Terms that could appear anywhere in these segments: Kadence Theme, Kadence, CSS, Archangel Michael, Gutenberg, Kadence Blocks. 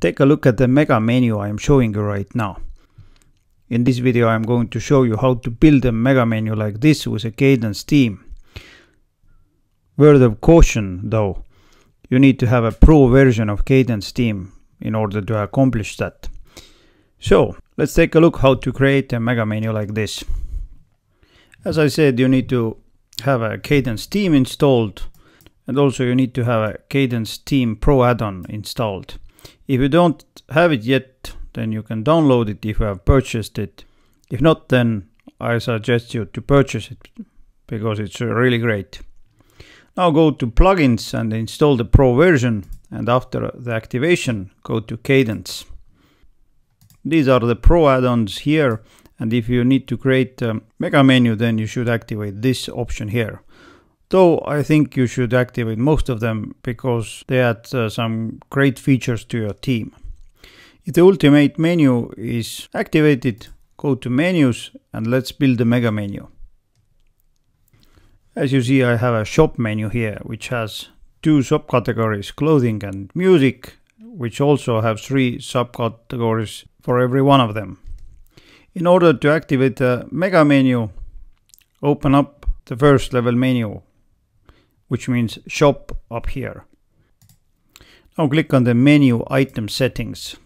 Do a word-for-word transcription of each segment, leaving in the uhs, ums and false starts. Take a look at the mega menu I am showing you right now. In this video I am going to show you how to build a mega menu like this with a Kadence theme. Word of caution though, you need to have a pro version of Kadence theme in order to accomplish that. So let's take a look how to create a mega menu like this. As I said, you need to have a Kadence theme installed, and also you need to have a Kadence theme pro add-on installed. If you don't have it yet, then you can download it if you have purchased it. If not, then I suggest you to purchase it because it's really great. Now go to plugins and install the pro version, and after the activation go to Kadence. These are the pro add-ons here, and if you need to create a mega menu, then you should activate this option here. Though I think you should activate most of them because they add uh, some great features to your theme. If the ultimate menu is activated, go to menus and let's build the mega menu. As you see, I have a shop menu here which has two subcategories, clothing and music, which also have three subcategories for every one of them. In order to activate the mega menu, open up the first level menu, which means shop up here. Now click on the menu item settings.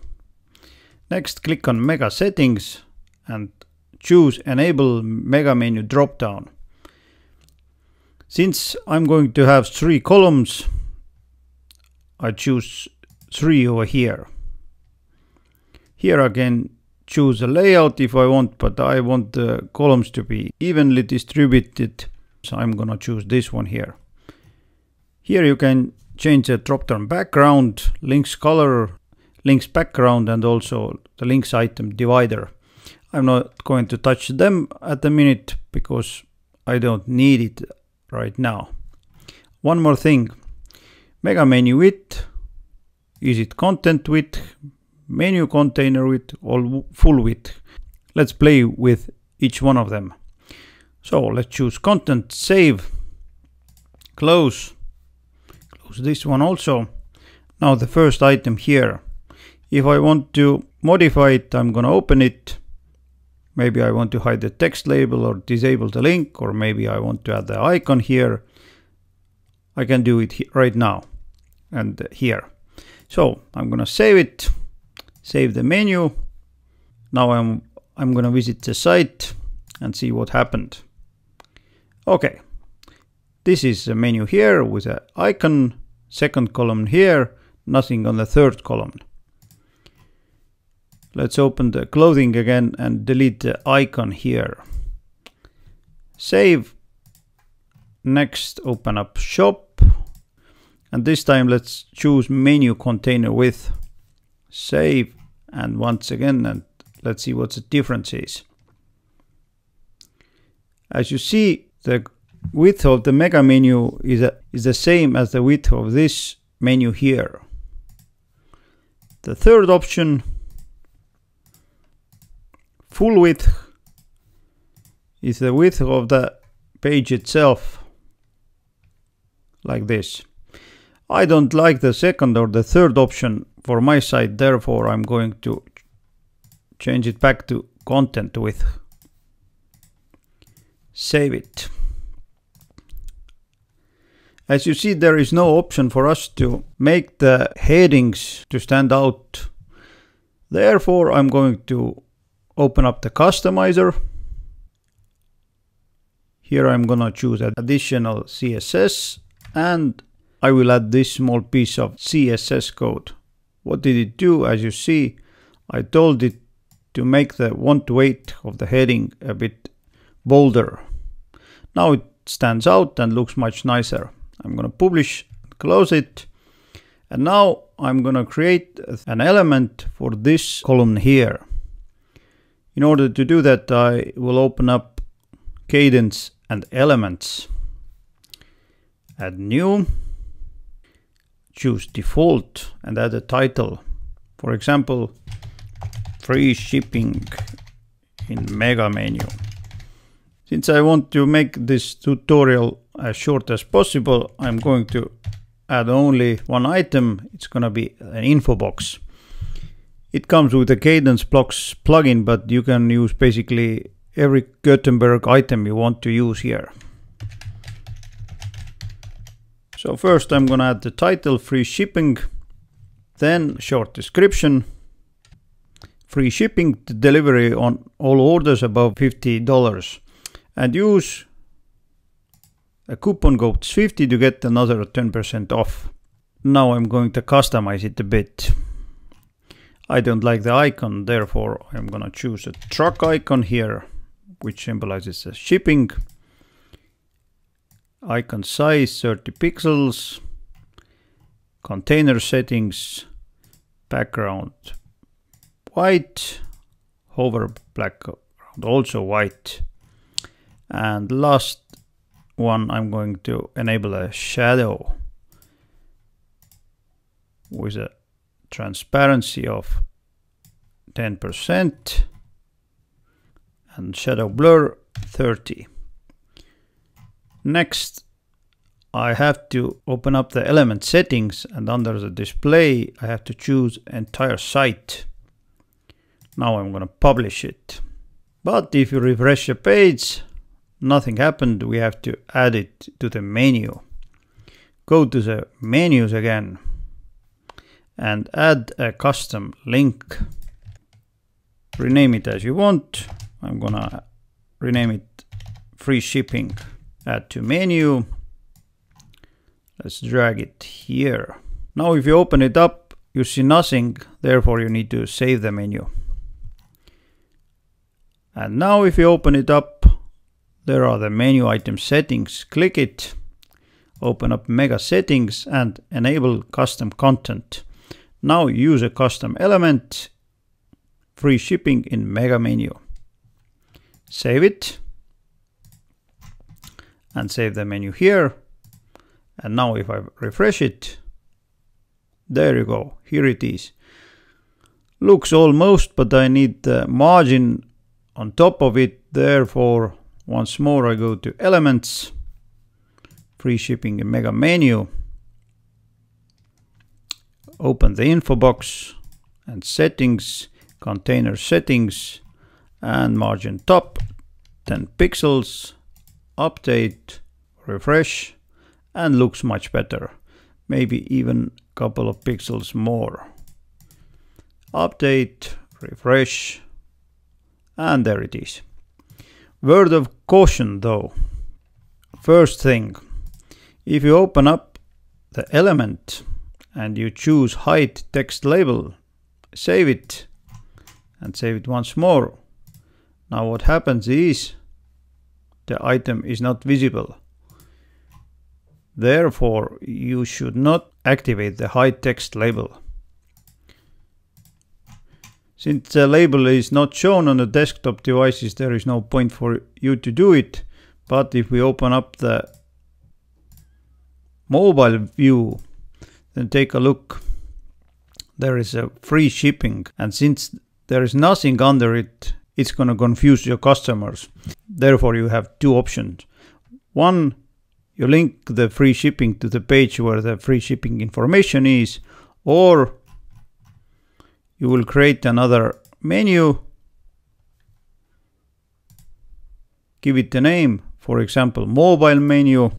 Next click on mega settings and choose enable mega menu drop down. Since I'm going to have three columns, I choose three over here. Here I can choose a layout if I want, but I want the columns to be evenly distributed, so I'm gonna choose this one here. Here you can change the drop-down background, links color, links background, and also the links item divider. I'm not going to touch them at the minute because I don't need it right now. One more thing, mega menu width, is it content width, menu container width, or full width. Let's play with each one of them. So let's choose content, save, close, close this one also. Now the first item here. If I want to modify it, I'm gonna open it. Maybe I want to hide the text label or disable the link, or maybe I want to add the icon here. I can do it right now and here. So I'm gonna save it, save the menu. Now I'm, I'm gonna visit the site and see what happened. Okay, this is the menu here with an icon, second column here, nothing on the third column. Let's open the clothing again and delete the icon here. Save. Next, open up shop. And this time let's choose menu container width. Save. And once again, and let's see what the difference is. As you see, the width of the mega menu is, a, is the same as the width of this menu here. The third option, full width, is the width of the page itself, like this. I don't like the second or the third option for my site, therefore I'm going to change it back to content width. Save it. As you see, there is no option for us to make the headings to stand out. Therefore I'm going to open up the customizer. Here I'm gonna choose additional C S S, and I will add this small piece of C S S code. What did it do? As you see, I told it to make the want weight of the heading a bit bolder. Now it stands out and looks much nicer. I'm gonna publish, close it, and now I'm gonna create an element for this column here. In order to do that, I will open up Kadence and Elements. Add New. Choose Default and add a title. For example, Free Shipping in Mega Menu. Since I want to make this tutorial as short as possible, I'm going to add only one item. It's going to be an info box. It comes with a Kadence Blocks plugin, but you can use basically every Gutenberg item you want to use here. So first I'm gonna add the title, free shipping, then short description, free shipping to delivery on all orders above fifty dollars, and use a coupon code S fifty to get another ten percent off. Now I'm going to customize it a bit. I don't like the icon, therefore I'm gonna choose a truck icon here, which symbolizes the shipping. Icon size thirty pixels, container settings, background white, hover background also white, and last one I'm going to enable a shadow with a transparency of ten percent and shadow blur thirty. Next, I have to open up the element settings, and under the display I have to choose entire site. Now I'm going to publish it. But if you refresh the page, nothing happened. We have to add it to the menu. Go to the menus again and add a custom link. Rename it as you want. I'm going to rename it free shipping. Add to menu. Let's drag it here. Now if you open it up, you see nothing, therefore you need to save the menu. And now if you open it up, there are the menu item settings. Click it, open up mega settings and enable custom content. Now use a custom element, free shipping in mega menu. Save it. And save the menu here. And now if I refresh it, there you go, here it is. Looks almost, but I need the margin on top of it. Therefore, once more I go to elements, free shipping and mega menu, open the info box and settings, container settings, and margin top ten pixels. Update, refresh, and looks much better. Maybe even a couple of pixels more. Update, refresh, and there it is. Word of caution though. First thing, if you open up the element and you choose hide text label, save it and save it once more. Now what happens is the item is not visible. Therefore, you should not activate the hide text label. Since the label is not shown on the desktop devices, there is no point for you to do it. But if we open up the mobile view, then take a look. There is a free shipping, and since there is nothing under it, it's going to confuse your customers. Therefore, you have two options. One, you link the free shipping to the page where the free shipping information is, or you will create another menu, give it a name, for example, mobile menu,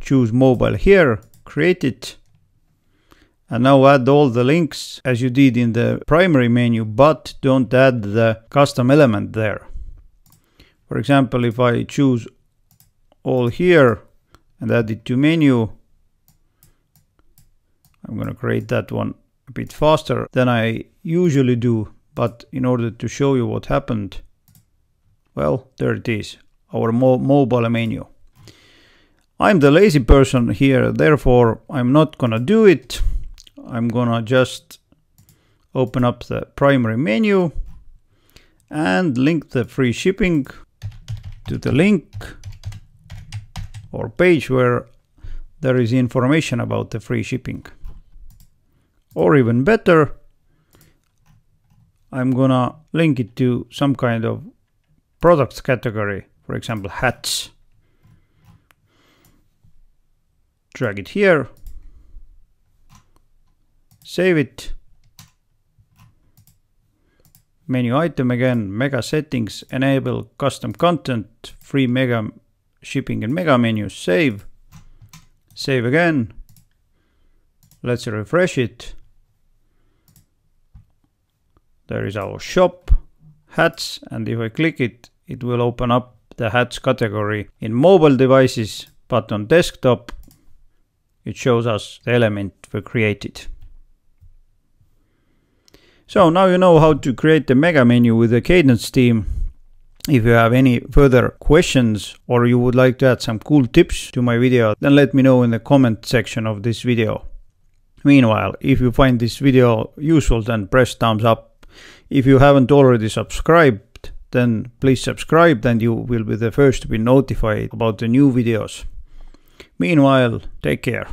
choose mobile here, create it, and now add all the links as you did in the primary menu, but don't add the custom element there. For example, if I choose all here and add it to menu, I'm gonna create that one a bit faster than I usually do, but in order to show you what happened, well, there it is, our mo mobile menu. I'm the lazy person here, therefore I'm not gonna do it. I'm gonna just open up the primary menu and link the free shipping to the link or page where there is information about the free shipping. Or even better, I'm gonna link it to some kind of products category, for example, hats. Drag it here. Save it menu item again, mega settings, enable custom content, free mega shipping and mega menu, save, save again. Let's refresh it. There is our shop, hats, and if I click it, it will open up the hats category in mobile devices, but on desktop, it shows us the element we created. So now you know how to create the mega menu with the Kadence theme. If you have any further questions or you would like to add some cool tips to my video, then let me know in the comment section of this video. Meanwhile, if you find this video useful, then press thumbs up. If you haven't already subscribed, then please subscribe, then you will be the first to be notified about the new videos. Meanwhile, take care.